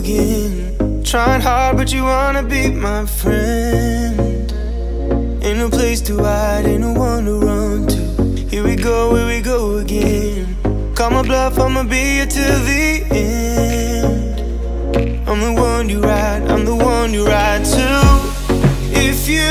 again. Trying hard, but you wanna be my friend. Ain't no place to hide, ain't no one to run to. Here we go again. Call my bluff, I'ma be here till the end. I'm the one you ride, I'm the one you ride to. If you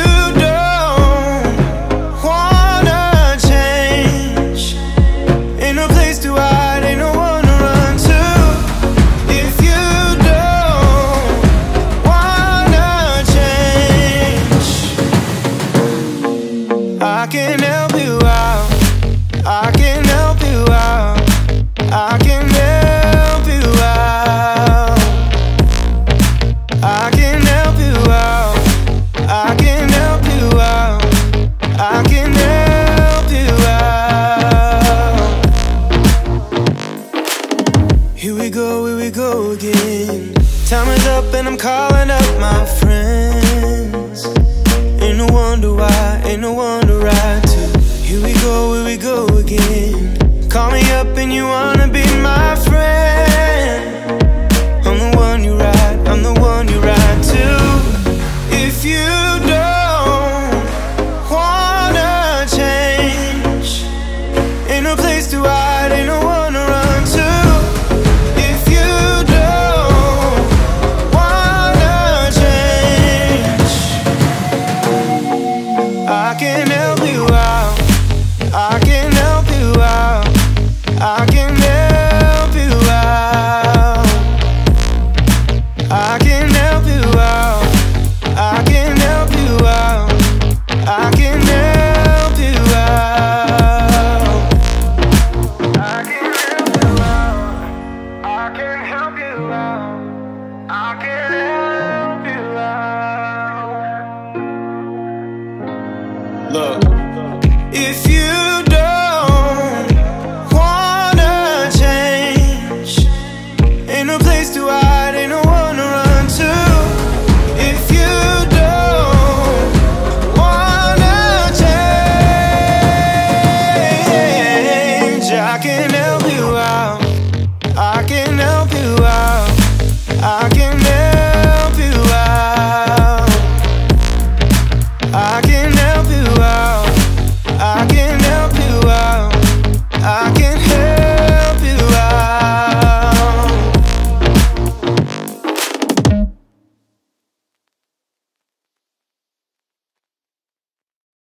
don't look.